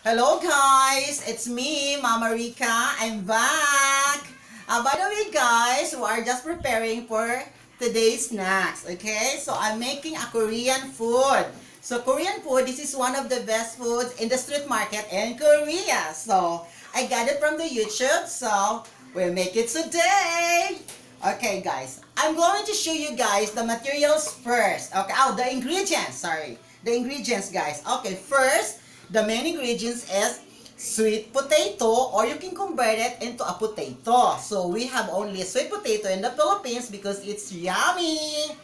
Hello guys, it's me, Mama Rica. I'm back. By the way guys, we are just preparing for today's snacks, okay? So I'm making a Korean food. So Korean food, this is one of the best foods in the street market in Korea. So I got it from the YouTube, so we'll make it today. Okay guys, I'm going to show you guys the materials first. Okay, the ingredients, sorry. The ingredients guys. Okay, first, the main ingredients is sweet potato, or you can convert it into a potato. So we have only sweet potato in the Philippines because it's yummy.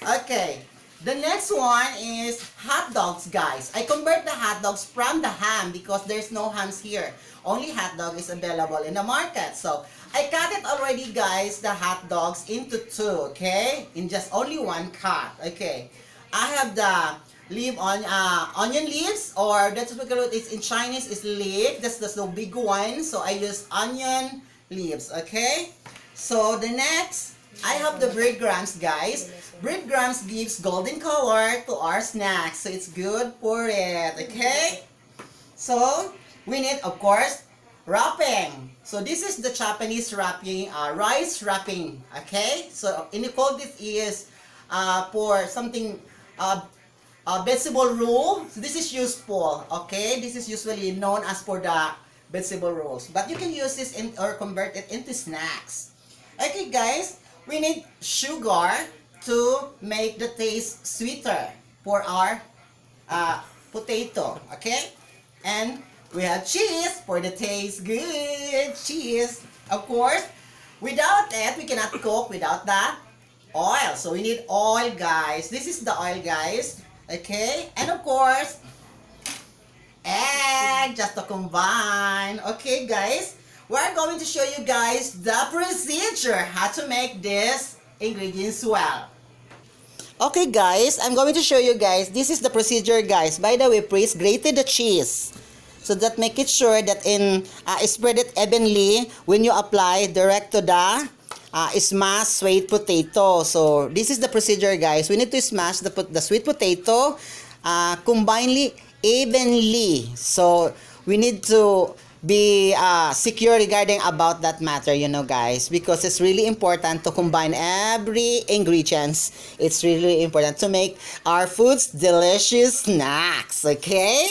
Okay, the next one is hot dogs guys. I convert the hot dogs from the ham because there's no hams here. Only hot dog is available in the market. So I cut it already guys, the hot dogs into two, okay? In just only one cut, okay? I have the onion leaves, or that's what it's in Chinese is leaf. That's the big one, so I use onion leaves. Okay, so the next I have the breadcrumbs guys. Breadcrumbs gives golden color to our snacks, so it's good for it. Okay, so we need of course wrapping. So this is the Japanese wrapping, rice wrapping. Okay, so in the code this is for something vegetable roll. So this is useful, okay? This is usually known as for the vegetable rolls, but you can use this in, or convert it into snacks. Okay guys, we need sugar to make the taste sweeter for our potato, okay? And we have cheese for the taste good. Cheese, of course, without it we cannot cook without that oil, so we need oil guys. This is the oil guys. Okay, and of course, egg, just to combine. Okay guys, we're going to show you guys the procedure, how to make this ingredients well. Okay guys, I'm going to show you guys, this is the procedure guys. By the way, please grated the cheese, so that make it sure that in, spread it evenly when you apply direct to the smash sweet potato. So this is the procedure guys. We need to smash the sweet potato combinedly, evenly. So we need to be secure regarding about that matter, you know guys, because it's really important to combine every ingredients. It's really important to make our foods delicious snacks, okay?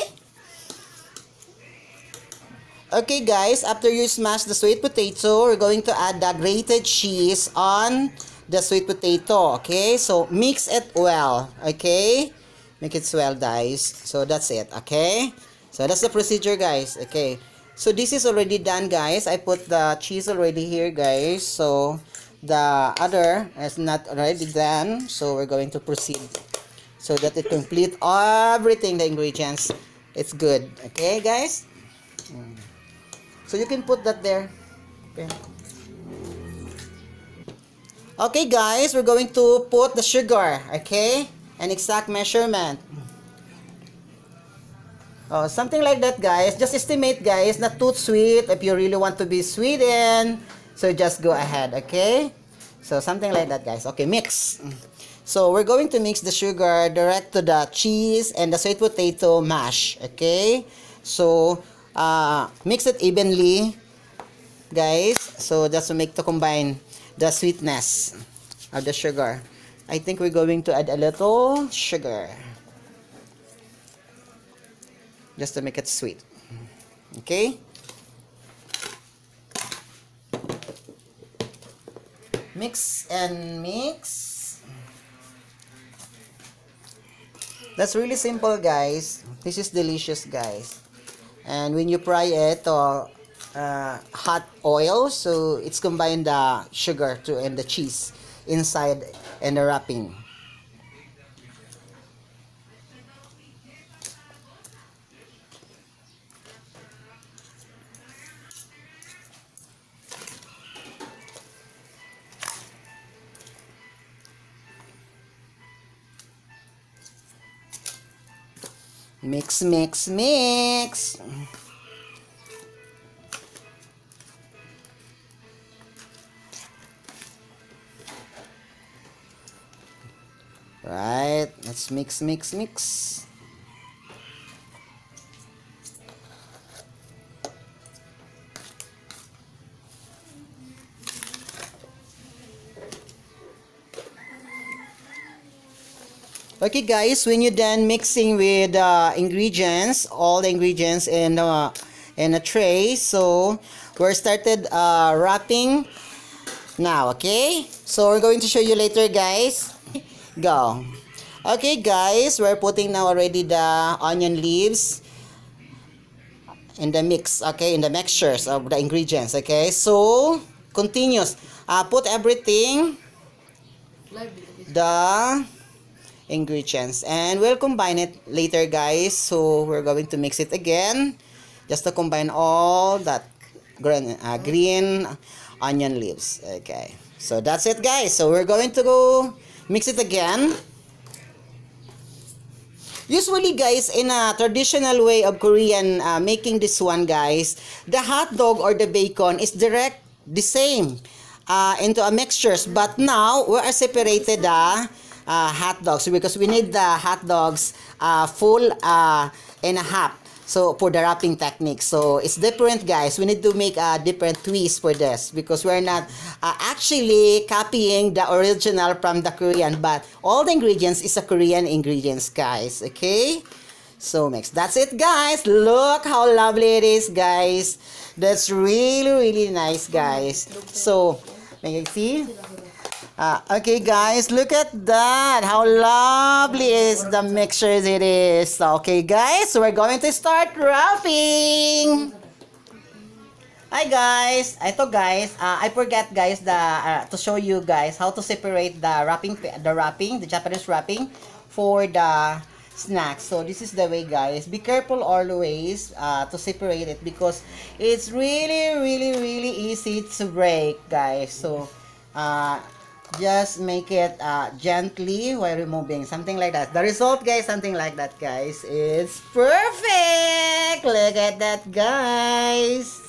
Okay guys, after you smash the sweet potato, we're going to add the grated cheese on the sweet potato, okay? So mix it well, okay? Make it swell guys. So that's it, okay? So that's the procedure guys, okay? So this is already done guys. I put the cheese already here guys. So the other is not already done. So we're going to proceed so that it complete everything, the ingredients. It's good, okay guys? So you can put that there. Okay. Okay guys, we're going to put the sugar, okay? An exact measurement. Oh, something like that guys. Just estimate guys, not too sweet. If you really want to be sweetened, so just go ahead, okay? So something like that guys. Okay, mix. So we're going to mix the sugar direct to the cheese and the sweet potato mash, okay? So mix it evenly guys, so just to make to combine the sweetness of the sugar. I think we're going to add a little sugar just to make it sweet, okay? Mix and mix. That's really simple guys. This is delicious guys. And when you fry it or hot oil, so it's combined the sugar to and the cheese inside and the wrapping. Mix, mix, mix. Right, let's mix, mix, mix. Okay guys, when you done mixing with ingredients, all the ingredients in a tray, so we're started wrapping now. Okay, so we're going to show you later guys. Go. Okay guys, we're putting now already the onion leaves in the mix, okay, in the mixtures of the ingredients. Okay, so continuous, put everything, the ingredients, and we'll combine it later guys. So we're going to mix it again just to combine all that green onion leaves. Okay, so that's it guys. So we're going to go mix it again. Usually guys, in a traditional way of Korean making this one guys, the hot dog or the bacon is direct the same into a mixtures, but now we are separated the hot dogs because we need the hot dogs full and a half. So for the wrapping technique, so it's different guys. We need to make a different twist for this because we're not actually copying the original from the Korean, but all the ingredients is a Korean ingredients guys. Okay, so mix. That's it guys. Look how lovely it is guys. That's really nice guys. So may you see? Okay guys, look at that, how lovely is the mixtures it is. Okay guys, so we're going to start wrapping. Hi guys, ito guys, I forgot guys to show you guys how to separate the Japanese wrapping for the snacks. So this is the way guys, be careful always to separate it because it's really easy to break guys. So just make it gently while removing, something like that. The result guys, something like that guys, it's perfect. Look at that guys,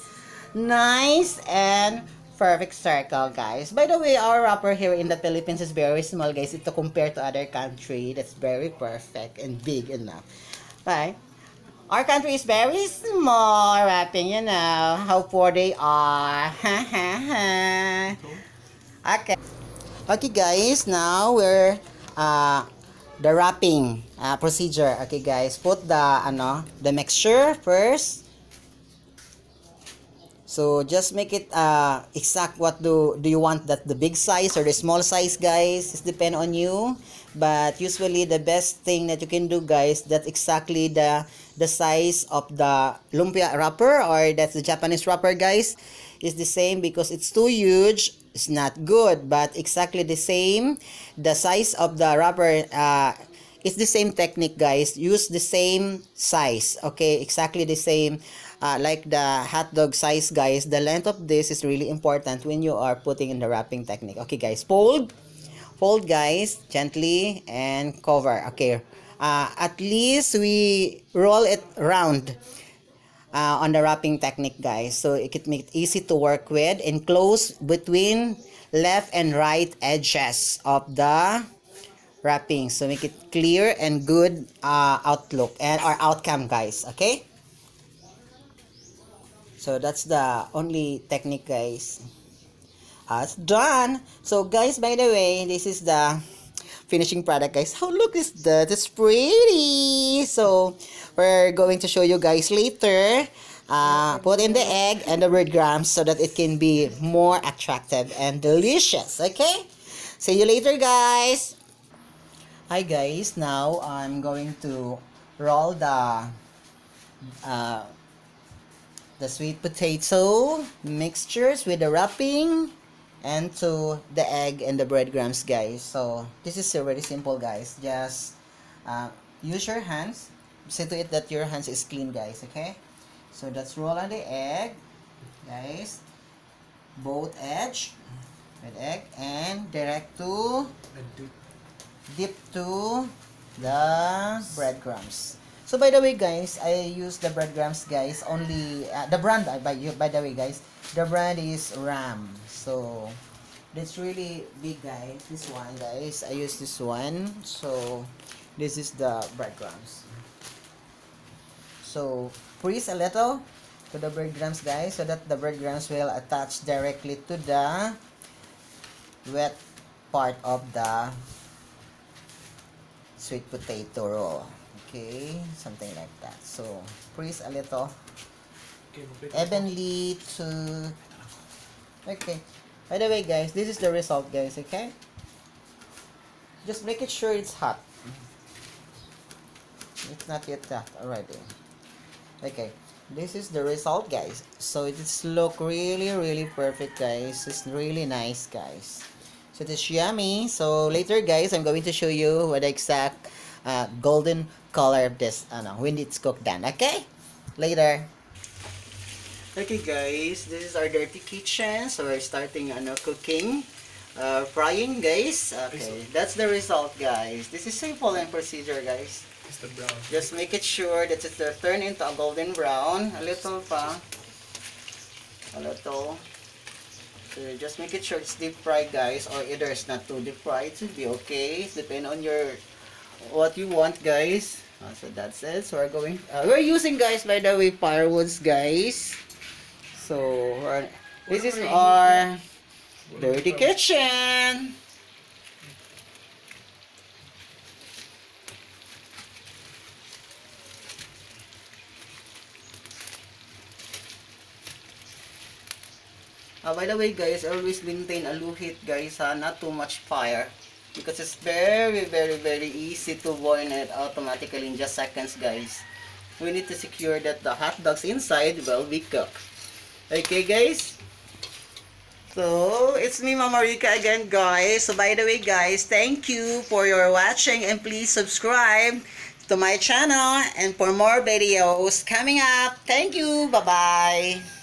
nice and perfect circle guys. By the way, our wrapper here in the Philippines is very small guys. It's to compare to other country, that's very perfect and big enough, right? Our country is very small wrapping, you know how poor they are. Okay. Okay guys, now we're the wrapping procedure. Okay guys, put the mixture first. So just make it exact what do you want, that the big size or the small size guys, it depend on you. But usually the best thing that you can do guys, that exactly the size of the lumpia wrapper, or that's the Japanese wrapper guys, is the same because it's too huge. It's not good, but exactly the same. The size of the wrapper, it's the same technique, guys. Use the same size, okay? Exactly the same, like the hot dog size, guys. The length of this is really important when you are putting in the wrapping technique. Okay, guys, fold, guys, gently and cover. Okay, at least we roll it round. On the wrapping technique guys, so it can make it easy to work with, and close between left and right edges of the wrapping, so make it clear and good outlook and our outcome guys. Okay, so that's the only technique guys. It's done. So guys, by the way, this is the finishing product guys. How look is that? It's pretty. So we're going to show you guys later. Put in the egg and the breadcrumbs so that it can be more attractive and delicious. Okay, see you later guys. Hi guys, now I'm going to roll the sweet potato mixtures with the wrapping and to the egg and the breadcrumbs guys. So this is already simple guys, just use your hands, see to it that your hands is clean guys. Okay, so that's roll on the egg guys, both edge with egg, and direct to dip to the breadcrumbs. So by the way guys, I use the breadcrumbs guys only, the brand by the way guys, the brand is Ram. So that's really big guys, this one guys, I use this one. So this is the breadcrumbs, so freeze a little to the breadcrumbs guys, so that the breadcrumbs will attach directly to the wet part of the sweet potato roll. Okay, something like that. So, freeze a little. Evenly to... Okay. By the way, guys, this is the result, guys, okay? Just make it sure it's hot. It's not yet hot already. Okay. This is the result, guys. So it is look really, really perfect, guys. It's really nice, guys. So it is yummy. So later, guys, I'm going to show you what the exact golden color of this when it's cooked done. Okay? Later. Okay, guys. This is our dirty kitchen. So we're starting cooking. Frying, guys. Okay. That's the result, guys. This is simple and procedure, guys. The brown. Just make it sure that it turn into a golden brown. A little pa. A little. So just make it sure it's deep fried, guys. Or either it's not too deep fried. It should be okay. Depend on your what you want, guys. So that's it. So we're going. We're using, guys, by the way, firewoods, guys. So this is our dirty kitchen. By the way, guys, always maintain a low heat, guys, not too much fire, because it's very, very easy to boil it automatically in just seconds, guys. We need to secure that the hot dogs inside will be cooked. Okay, guys? So, it's me, Mama Rica, again, guys. So, by the way, guys, thank you for your watching, and please subscribe to my channel and for more videos coming up. Thank you. Bye-bye.